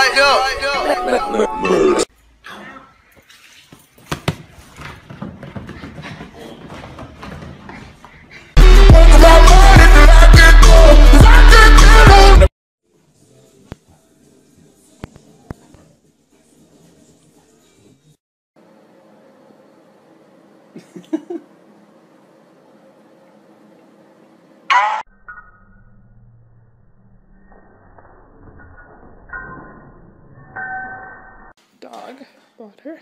light up. Dog water.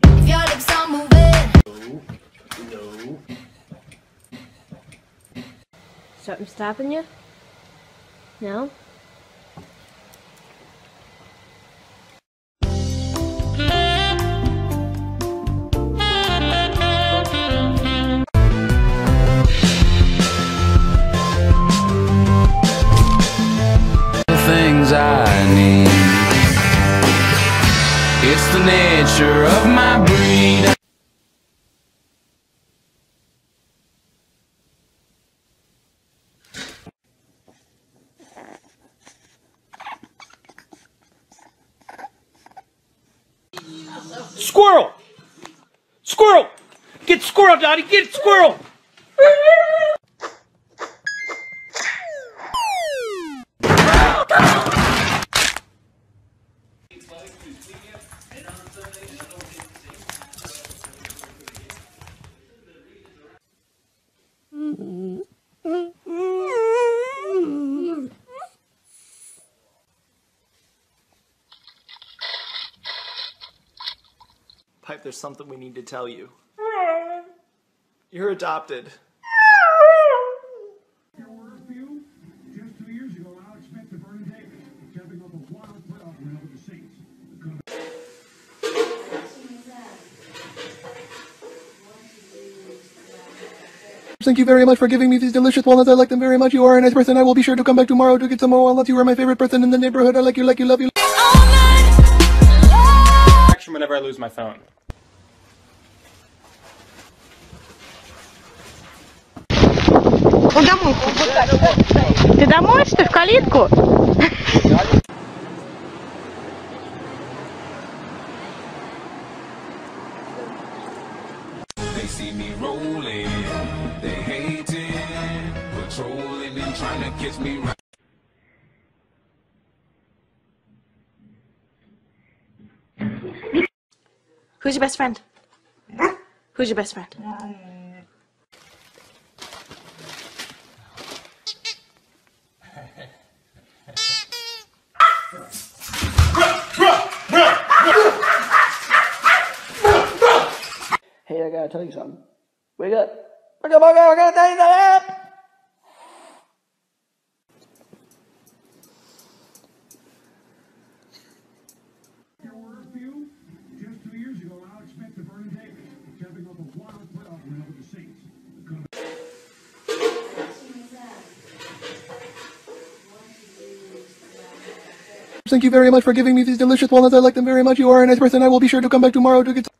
If your lips are moving. No. No. Something stopping you? No? It's the nature of my breed. Squirrel! Squirrel! Get squirrel, Dottie! Get squirrel! Pipe, there's something we need to tell you. You're adopted. Just 2 years ago, Alex met the Vernon Davis, jumping off a wild playoff round with the Saints. Thank you very much for giving me these delicious walnuts. I like them very much. You are a nice person. I will be sure to come back tomorrow to get some more walnuts. You are my favorite person in the neighborhood. I like you, love you. Whenever I lose my phone. Ты домой, что в калитку? They see me rolling, they hate it, patrolling and trying to kiss me right. Who's your best friend? Who's your best friend? Hey, I gotta tell you something. Wake up. Wake up, I gotta tell you something! Thank you very much for giving me these delicious walnuts. I like them very much. You are a nice person. I will be sure to come back tomorrow to get some.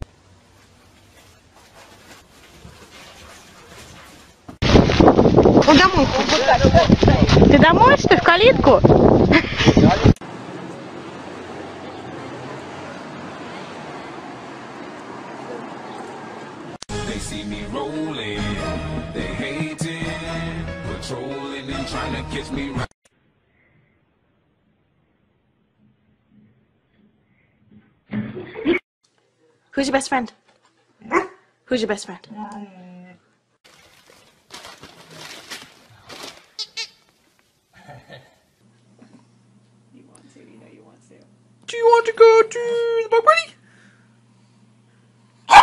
Ты домой, что в калитку? They see me rolling, they hate it, patrolling and trying to kiss me right. Who's your best friend? Who's your best friend? You want to, you know you want to. Do you want to go to the bug party?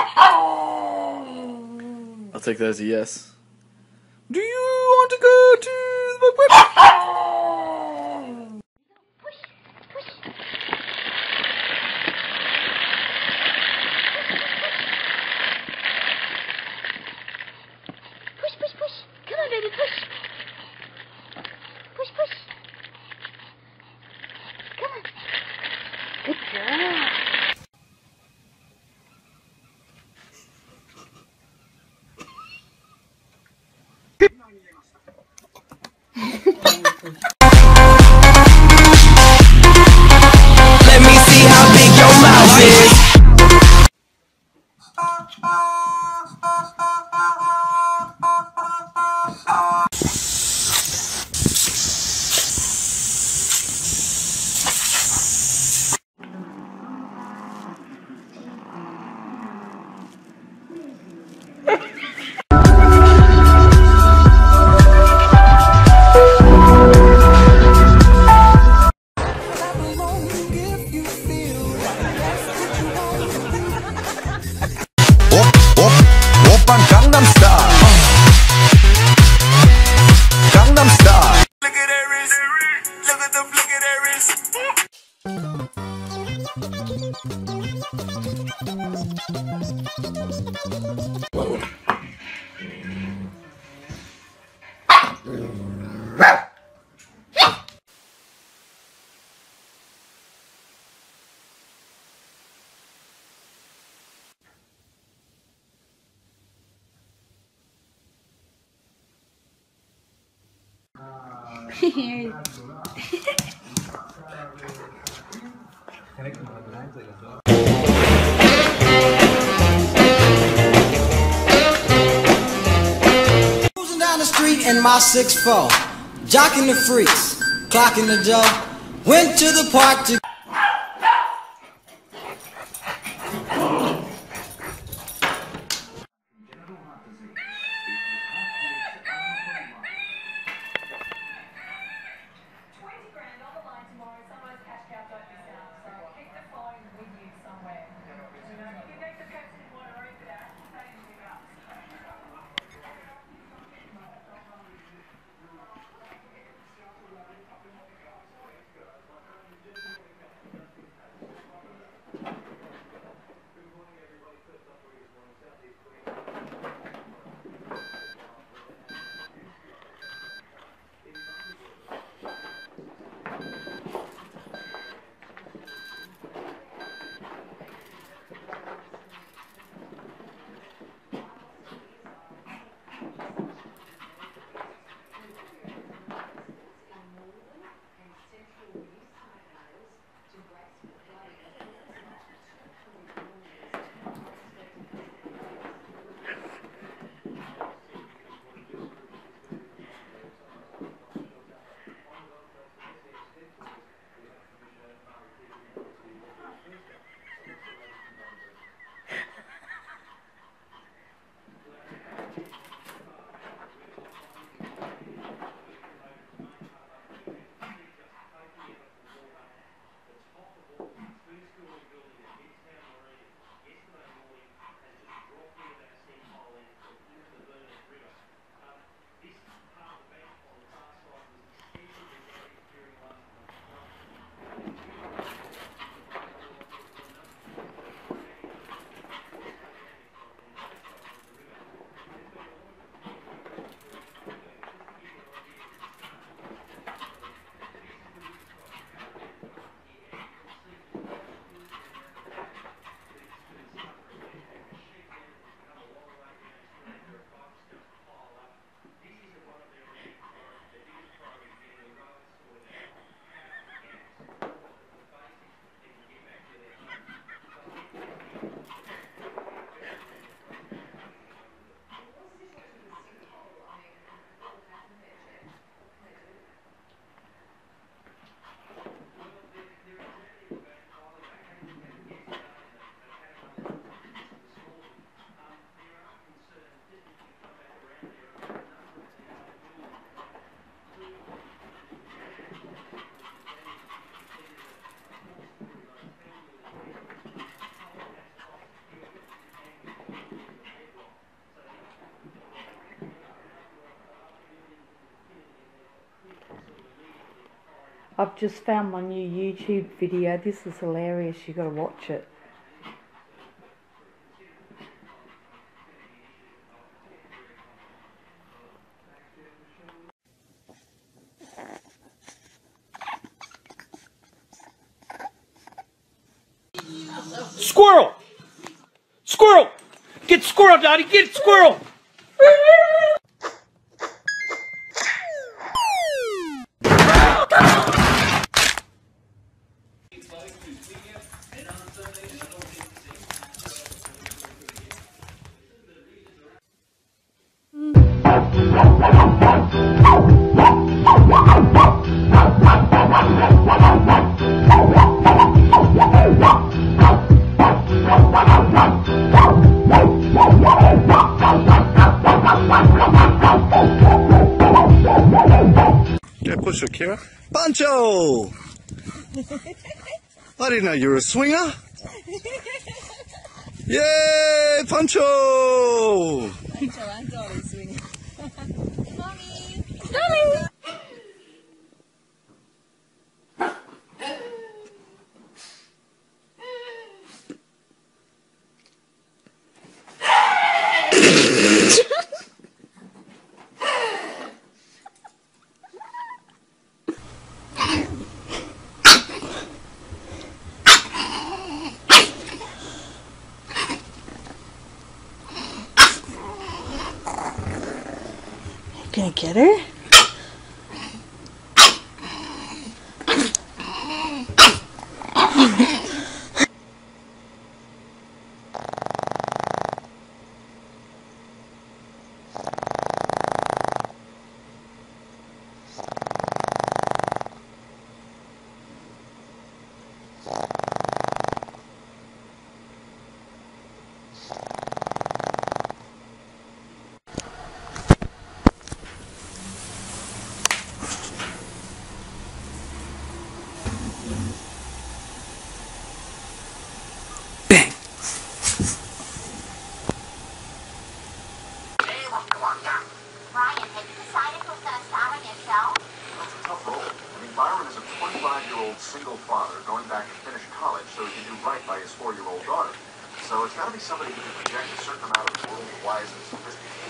I'll take that as a yes. Do you want to go to the bug party? Push. Come on, baby, push. Push. Come on. Good girl. Let me see how big your mouth is. Cruising down the street in my 6'4", jocking the freaks, clocking the dough. Went to the park to. I've just found my new YouTube video. This is hilarious. You gotta watch it. Squirrel! Squirrel! Get squirrel, Dottie! Get squirrel! Yeah, push it, Kira. Pancho! I didn't know you were a swinger. Yay, Pancho! Pancho, I'm totally a swinger. Mommy! Mommy! Gonna get her? Single father going back to finish college so he can do right by his 4-year-old daughter. So it's got to be somebody who can project a certain amount of world-wise and sophisticated.